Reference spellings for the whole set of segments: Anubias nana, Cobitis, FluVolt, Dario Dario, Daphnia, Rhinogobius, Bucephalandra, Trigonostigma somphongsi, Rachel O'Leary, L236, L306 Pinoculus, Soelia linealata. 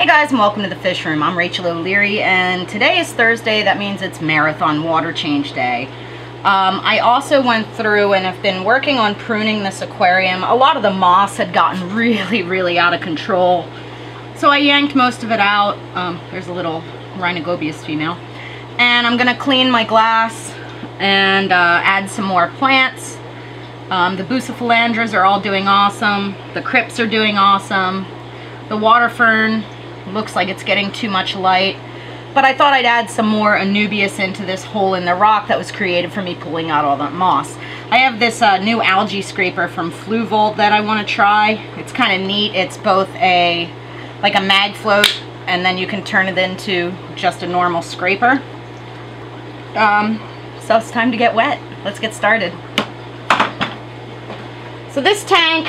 Hey guys, and welcome to the Fish Room. I'm Rachel O'Leary, and today is Thursday. That means it's Marathon Water Change Day. I also went through and have been working on pruning this aquarium. A lot of the moss had gotten really out of control, so I yanked most of it out. There's a little Rhinogobius female. And I'm gonna clean my glass and add some more plants. The Bucephalandras are all doing awesome. The Crypts are doing awesome. The water fern looks like it's getting too much light, but I thought I'd add some more Anubias into this hole in the rock that was created for me pulling out all that moss. I have this new algae scraper from FluVolt that I want to try. It's kind of neat. It's both like a mag float, and then you can turn it into just a normal scraper. So it's time to get wet. Let's get started. So this tank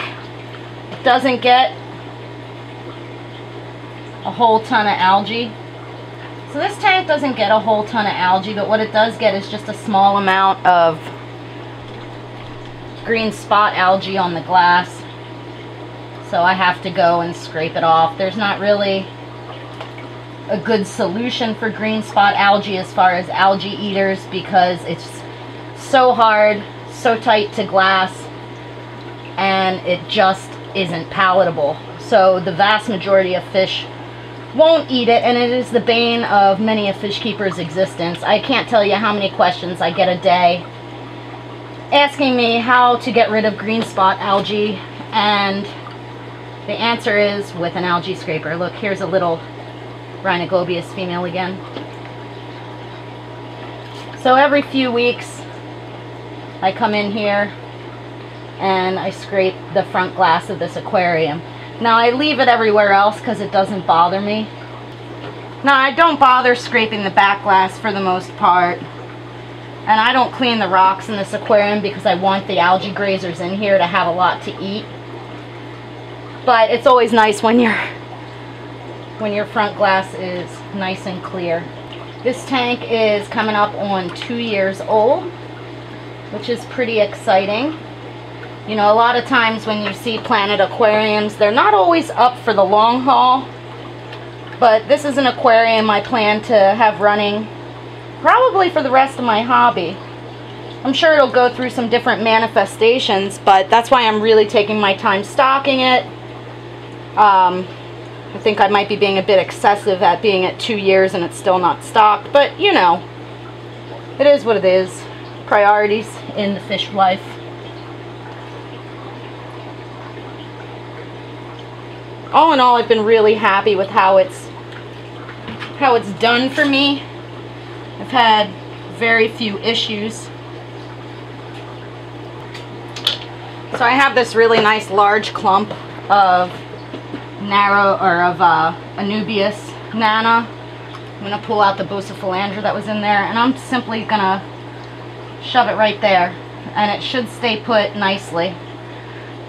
doesn't get a whole ton of algae. So this tank doesn't get a whole ton of algae, but what it does get is just a small amount of green spot algae on the glass. So I have to go and scrape it off. There's not really a good solution for green spot algae as far as algae eaters, because it's so hard, so tight to glass, and it just isn't palatable. So the vast majority of fish won't eat it, and it is the bane of many a fish keeper's existence. I can't tell you how many questions I get a day asking me how to get rid of green spot algae, and the answer is with an algae scraper. Look, here's a little Rhinogobius female again. So every few weeks I come in here and I scrape the front glass of this aquarium. Now I leave it everywhere else because it doesn't bother me. Now I don't bother scraping the back glass for the most part, and I don't clean the rocks in this aquarium because I want the algae grazers in here to have a lot to eat. But it's always nice when your front glass is nice and clear. This tank is coming up on 2 years old, which is pretty exciting. You know, a lot of times when you see planted aquariums, they're not always up for the long haul, but this is an aquarium I plan to have running probably for the rest of my hobby. I'm sure it'll go through some different manifestations, but that's why I'm really taking my time stocking it. I think I might be being a bit excessive at being at 2 years and it's still not stocked, but you know, it is what it is. Priorities in the fish life. All in all, I've been really happy with how it's done for me. I've had very few issues. So I have this really nice large clump of Anubias nana. I'm gonna pull out the Bucephalandra that was in there, and I'm simply gonna shove it right there, and it should stay put nicely.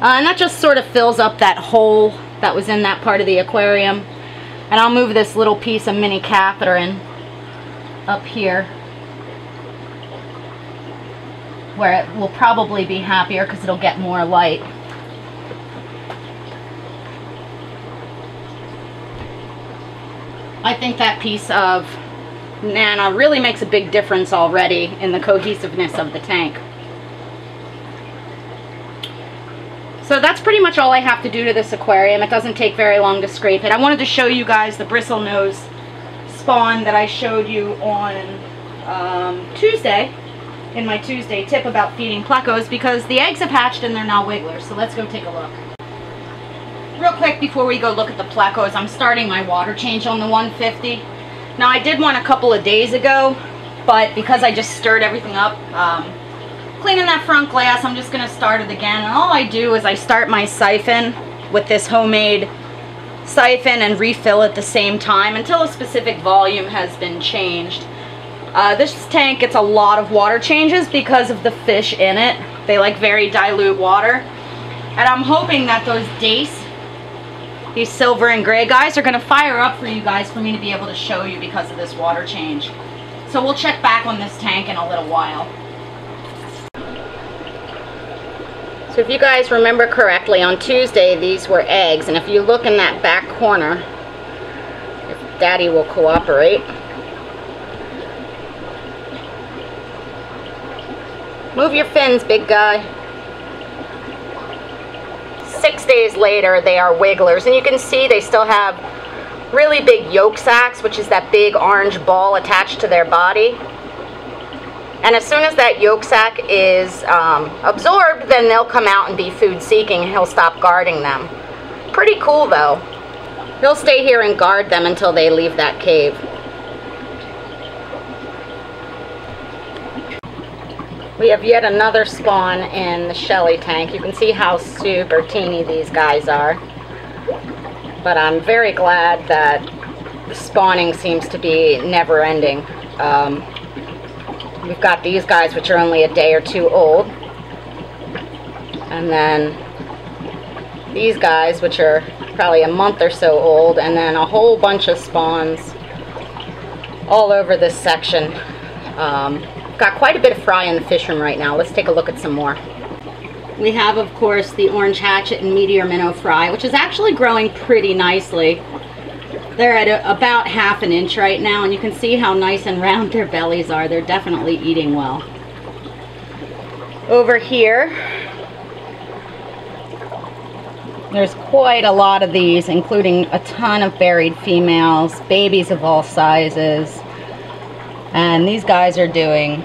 And that just sort of fills up that hole that was in that part of the aquarium. And I'll move this little piece of mini catheterin up here where it will probably be happier because it'll get more light. I think that piece of nana really makes a big difference already in the cohesiveness of the tank. So that's pretty much all I have to do to this aquarium. It doesn't take very long to scrape it. I wanted to show you guys the bristlenose spawn that I showed you on Tuesday, in my Tuesday tip about feeding plecos, because the eggs have hatched and they're now wigglers. So let's go take a look. Real quick before we go look at the plecos, I'm starting my water change on the 150. Now I did one a couple of days ago, but because I just stirred everything up, cleaning that front glass, I'm just going to start it again. And all I do is I start my siphon with this homemade siphon and refill at the same time until a specific volume has been changed. This tank gets a lot of water changes because of the fish in it. They like very dilute water, and I'm hoping that those dace, these silver and gray guys, are going to fire up for you guys for me to be able to show you because of this water change. So we'll check back on this tank in a little while. So if you guys remember correctly, on Tuesday these were eggs, and if you look in that back corner, Daddy will cooperate. Move your fins, big guy. 6 days later, they are wigglers, and you can see they still have really big yolk sacs, which is that big orange ball attached to their body. And as soon as that yolk sac is absorbed, then they'll come out and be food-seeking, and he'll stop guarding them. Pretty cool, though. He'll stay here and guard them until they leave that cave. We have yet another spawn in the Shelly tank. You can see how super teeny these guys are. But I'm very glad that the spawning seems to be never-ending. We've got these guys, which are only a day or two old. And then these guys, which are probably a month or so old. And then a whole bunch of spawns all over this section. Got quite a bit of fry in the fish room right now. Let's take a look at some more. We have, of course, the orange hatchet and meteor minnow fry, which is actually growing pretty nicely. They're at about half an inch right now, and you can see how nice and round their bellies are. They're definitely eating well. Over here, there's quite a lot of these, including a ton of buried females, babies of all sizes. And these guys are doing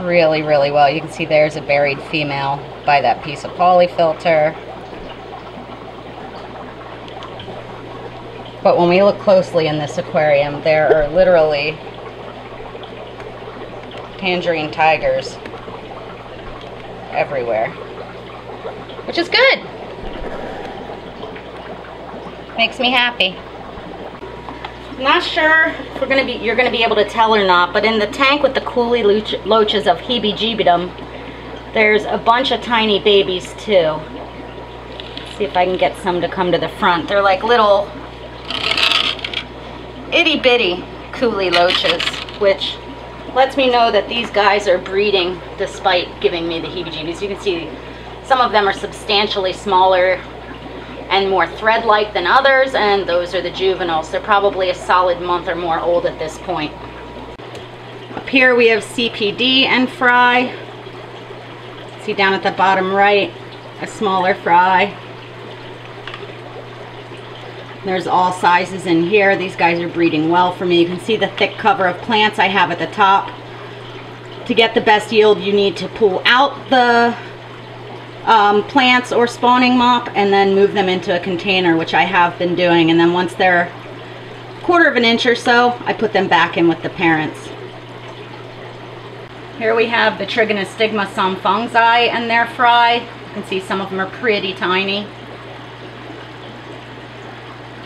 really, really well. You can see there's a buried female by that piece of polyfilter. But when we look closely in this aquarium, there are literally tangerine tigers everywhere, which is good. Makes me happy. Not sure if we're you're gonna be able to tell or not, but in the tank with the coolie loaches of heebie-jeebidum, there's a bunch of tiny babies too. Let's see if I can get some to come to the front. They're like little itty-bitty coolie loaches, which lets me know that these guys are breeding despite giving me the heebie-jeebies. You can see some of them are substantially smaller and more thread-like than others, and those are the juveniles. They're probably a solid month or more old at this point. Up here we have CPD and fry. See down at the bottom right, a smaller fry. There's all sizes in here. These guys are breeding well for me. You can see the thick cover of plants I have at the top. To get the best yield, you need to pull out the plants or spawning mop and then move them into a container, which I have been doing, and then once they're a quarter of an inch or so, I put them back in with the parents. Here we have the Trigonostigma somphongsi and their fry. You can see some of them are pretty tiny.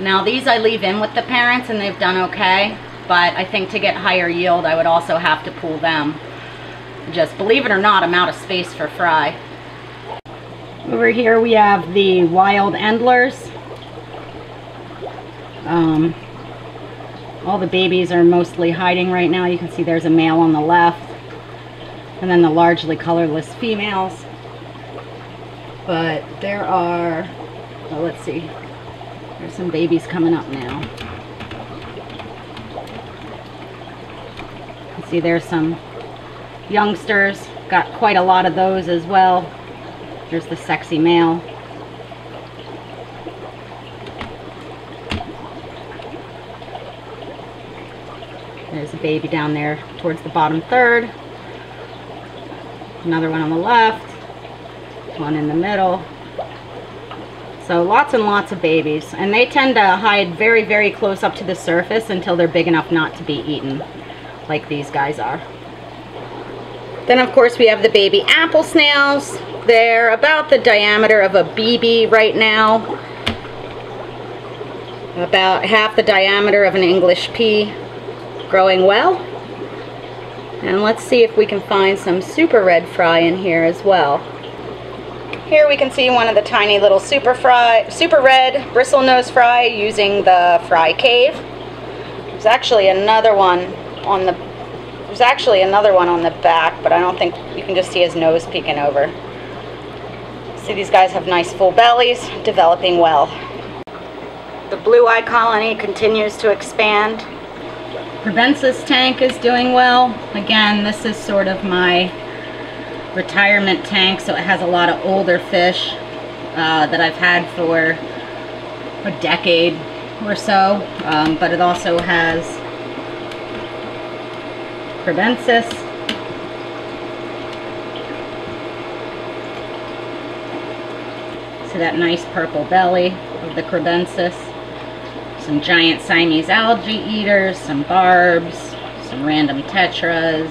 Now these I leave in with the parents and they've done okay, but I think to get higher yield I would also have to pull them. Just, believe it or not, I'm out of space for fry. Over here we have the wild endlers. All the babies are mostly hiding right now. You can see there's a male on the left, and then the largely colorless females. But there are, well, let's see, there's some babies coming up now. You can see there's some youngsters. Got quite a lot of those as well. There's the sexy male. There's a baby down there towards the bottom third. Another one on the left. One in the middle. So lots and lots of babies. And they tend to hide very, very close up to the surface until they're big enough not to be eaten, like these guys are. Then of course we have the baby apple snails. They're about the diameter of a BB right now. About half the diameter of an English pea. Growing well. And let's see if we can find some super red fry in here as well. Here we can see one of the tiny little super red bristlenose fry using the fry cave. There's actually another one on the back, but I don't think you can just see his nose peeking over. See, these guys have nice full bellies, developing well. The blue-eyed colony continues to expand. Provensis tank is doing well. Again, this is sort of my retirement tank, so it has a lot of older fish that I've had for a decade or so, but it also has Provensis. So that nice purple belly of the Provensis. Some giant Siamese algae eaters, some barbs, some random tetras.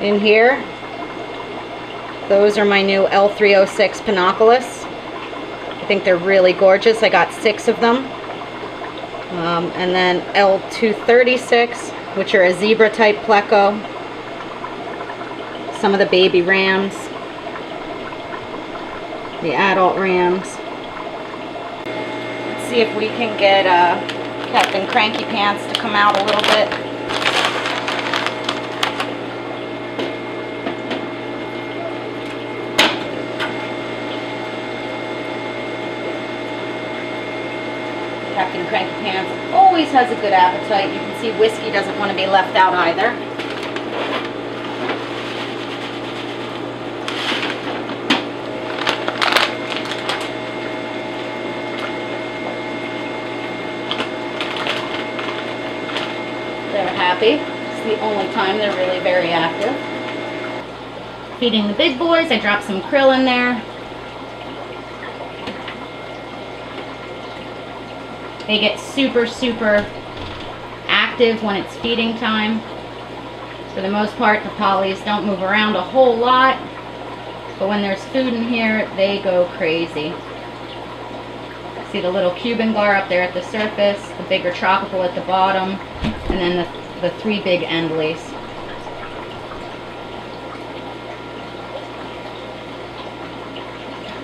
In here, those are my new L306 Pinoculus. I think they're really gorgeous. I got 6 of them. And then L236, which are a zebra type pleco. Some of the baby rams, the adult rams. Let's see if we can get Captain Cranky Pants to come out a little bit. Captain Cranky Pants always has a good appetite. You can see Whiskey doesn't want to be left out either. It's the only time they're really very active. Feeding the big boys, I dropped some krill in there. They get super, super active when it's feeding time. For the most part, the pollies don't move around a whole lot, but when there's food in here, they go crazy. See the little Cuban gar up there at the surface, the bigger tropical at the bottom, and then the 3 big endlies.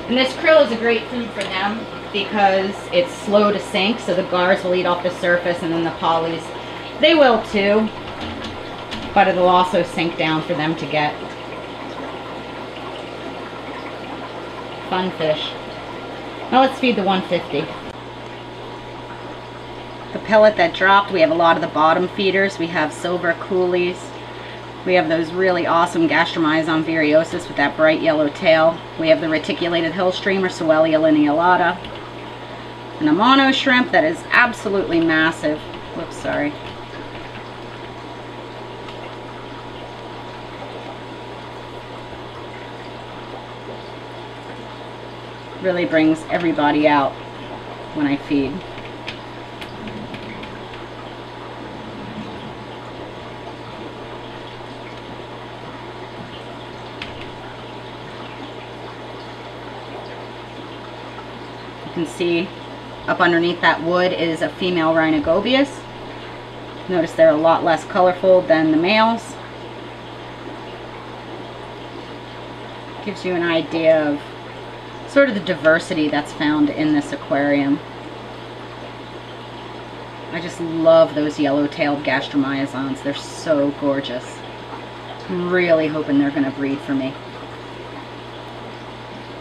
And this krill is a great food for them because it's slow to sink, so the gars will eat off the surface, and then the pollies, they will too, but it'll also sink down for them to get. Fun fish. Now let's feed the 150. The pellet that dropped, we have a lot of the bottom feeders. We have silver coolies. We have those really awesome Gastromyzon viriosus with that bright yellow tail. We have the reticulated hill streamer, Soelia linealata. And a mono shrimp that is absolutely massive. Whoops, sorry. Really brings everybody out when I feed. You can see up underneath that wood is a female Rhinogobius. Notice they're a lot less colorful than the males. Gives you an idea of sort of the diversity that's found in this aquarium. I just love those yellow-tailed Gastromyzons. They're so gorgeous. I'm really hoping they're going to breed for me.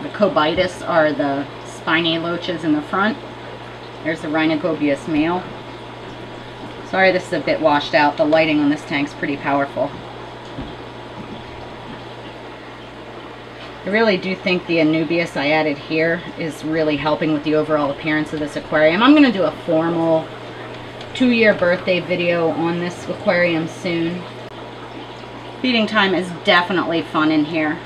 The Cobitis are the spiny loaches in the front. There's the Rhinogobius male. Sorry, this is a bit washed out. The lighting on this tank's pretty powerful. I really do think the Anubias I added here is really helping with the overall appearance of this aquarium. I'm going to do a formal 2-year birthday video on this aquarium soon. Feeding time is definitely fun in here.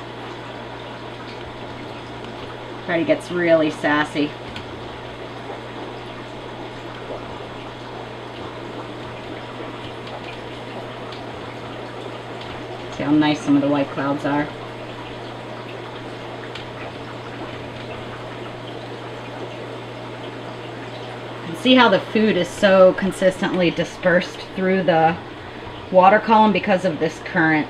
Freddy gets really sassy. See how nice some of the white clouds are. See how the food is so consistently dispersed through the water column because of this current.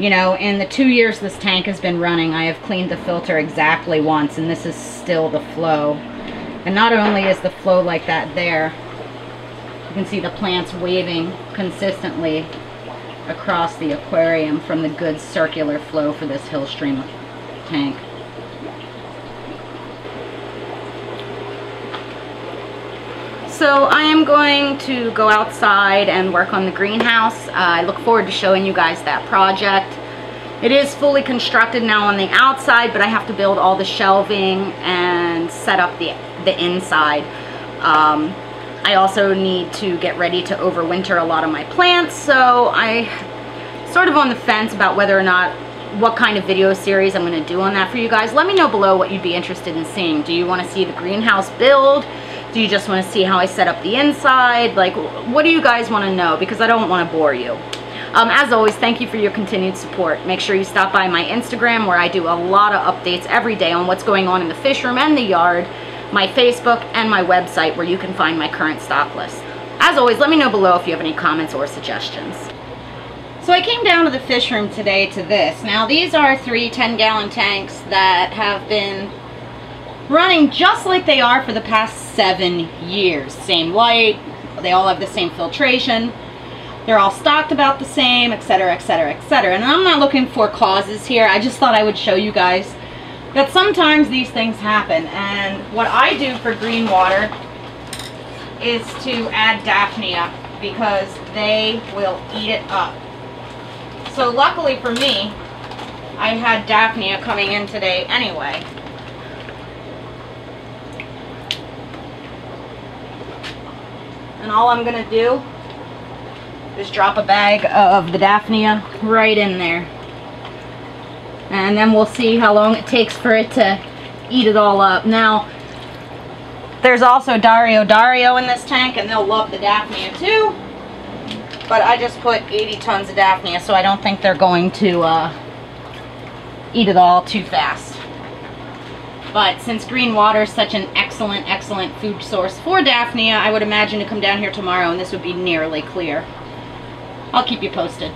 You know, in the 2 years this tank has been running, I have cleaned the filter exactly once, and this is still the flow. And not only is the flow like that there, you can see the plants waving consistently across the aquarium from the good circular flow for this hill stream tank. So I am going to go outside and work on the greenhouse. I look forward to showing you guys that project. It is fully constructed now on the outside, but I have to build all the shelving and set up the inside. I also need to get ready to overwinter a lot of my plants, so I sort of on the fence about whether or not what kind of video series I'm going to do on that for you guys. Let me know below what you'd be interested in seeing. Do you want to see the greenhouse build? Do you just want to see how I set up the inside? Like, what do you guys want to know? Because I don't want to bore you. As always, thank you for your continued support. Make sure you stop by my Instagram, where I do a lot of updates every day on what's going on in the fish room and the yard, my Facebook, and my website, where you can find my current stock list. As always, let me know below if you have any comments or suggestions. So I came down to the fish room today to this. Now these are 3 10-gallon tanks that have been running just like they are for the past 7 years. Same light, they all have the same filtration, they're all stocked about the same, etc., etc., etc. And I'm not looking for causes here, I just thought I would show you guys that sometimes these things happen. And what I do for green water is to add Daphnia, because they will eat it up. So luckily for me, I had Daphnia coming in today anyway. And all I'm gonna do is drop a bag of the Daphnia right in there. And then we'll see how long it takes for it to eat it all up. Now, there's also Dario Dario in this tank, and they'll love the Daphnia too. But I just put 80 tons of Daphnia, so I don't think they're going to eat it all too fast. But since green water is such an excellent, excellent food source for Daphnia, I would imagine to come down here tomorrow and this would be nearly clear. I'll keep you posted.